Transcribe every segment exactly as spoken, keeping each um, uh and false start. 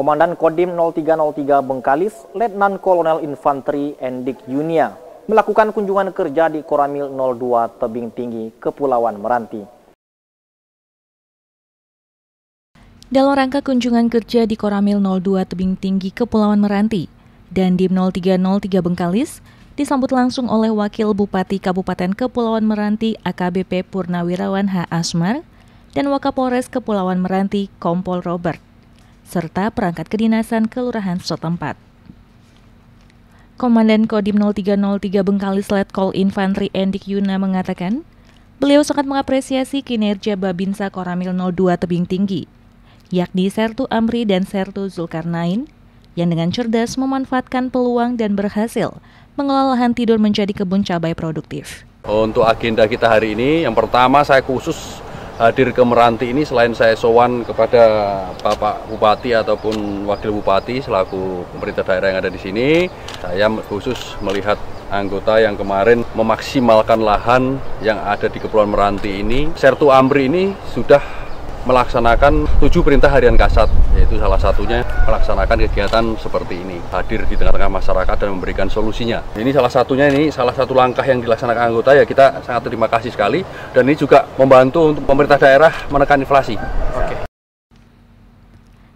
Komandan Kodim nol tiga nol tiga Bengkalis, Letnan Kolonel Infanteri Endik Yunia, melakukan kunjungan kerja di Koramil nol dua Tebing Tinggi, Kepulauan Meranti. Dalam rangka kunjungan kerja di Koramil nol dua Tebing Tinggi Kepulauan Meranti, Dandim nol tiga nol tiga Bengkalis disambut langsung oleh Wakil Bupati Kabupaten Kepulauan Meranti A K B P Purnawirawan H. Asmar dan Wakapolres Kepulauan Meranti Kompol Robert, serta perangkat kedinasan kelurahan setempat. Komandan Kodim nol tiga nol tiga Bengkalis Letkol Infanteri Endik Yunia mengatakan, beliau sangat mengapresiasi kinerja Babinsa Koramil nol dua Tebing Tinggi, yakni Sertu Amri dan Sertu Zulkarnain, yang dengan cerdas memanfaatkan peluang dan berhasil mengelola lahan tidur menjadi kebun cabai produktif. Untuk agenda kita hari ini, yang pertama saya khusus hadir ke Meranti ini selain saya sowan kepada Bapak Bupati ataupun Wakil Bupati selaku pemerintah daerah yang ada di sini, saya khusus melihat anggota yang kemarin memaksimalkan lahan yang ada di Kepulauan Meranti ini. Sertu Amri ini sudah melaksanakan tujuh perintah harian kasat, yaitu salah satunya melaksanakan kegiatan seperti ini, hadir di tengah-tengah masyarakat dan memberikan solusinya. Ini salah satunya, ini salah satu langkah yang dilaksanakan anggota, ya kita sangat terima kasih sekali, dan ini juga membantu untuk pemerintah daerah menekan inflasi. Oke.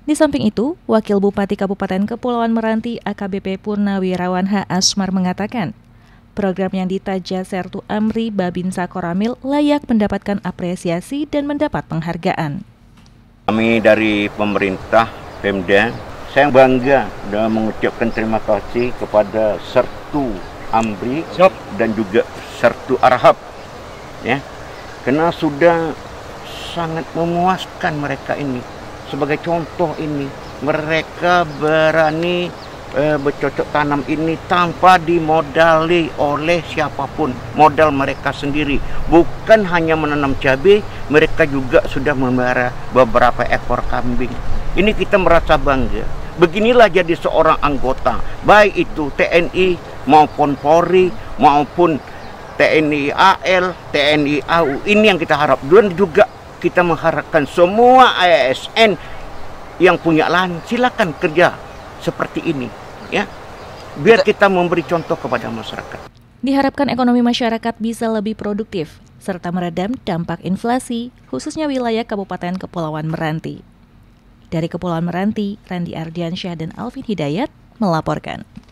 Di samping itu, Wakil Bupati Kabupaten Kepulauan Meranti A K B P Purnawirawan H. Asmar mengatakan, program yang ditaja Sertu Amri Babinsa Koramil layak mendapatkan apresiasi dan mendapat penghargaan. Kami dari pemerintah, Pemda, saya bangga dan mengucapkan terima kasih kepada Sertu Amri dan juga Sertu Arhab, ya, karena sudah sangat memuaskan mereka ini. Sebagai contoh ini, mereka berani bercocok tanam ini tanpa dimodali oleh siapapun, modal mereka sendiri. Bukan hanya menanam cabai, mereka juga sudah memelihara beberapa ekor kambing. Ini kita merasa bangga. Beginilah jadi seorang anggota, baik itu T N I maupun Polri maupun T N I A L, T N I A U. Ini yang kita harap. Dan juga kita mengharapkan semua A S N yang punya lahan silakan kerja seperti ini, ya, biar kita memberi contoh kepada masyarakat. Diharapkan ekonomi masyarakat bisa lebih produktif serta meredam dampak inflasi, khususnya wilayah Kabupaten Kepulauan Meranti. Dari Kepulauan Meranti, Randi Ardiansyah dan Alvin Hidayat melaporkan.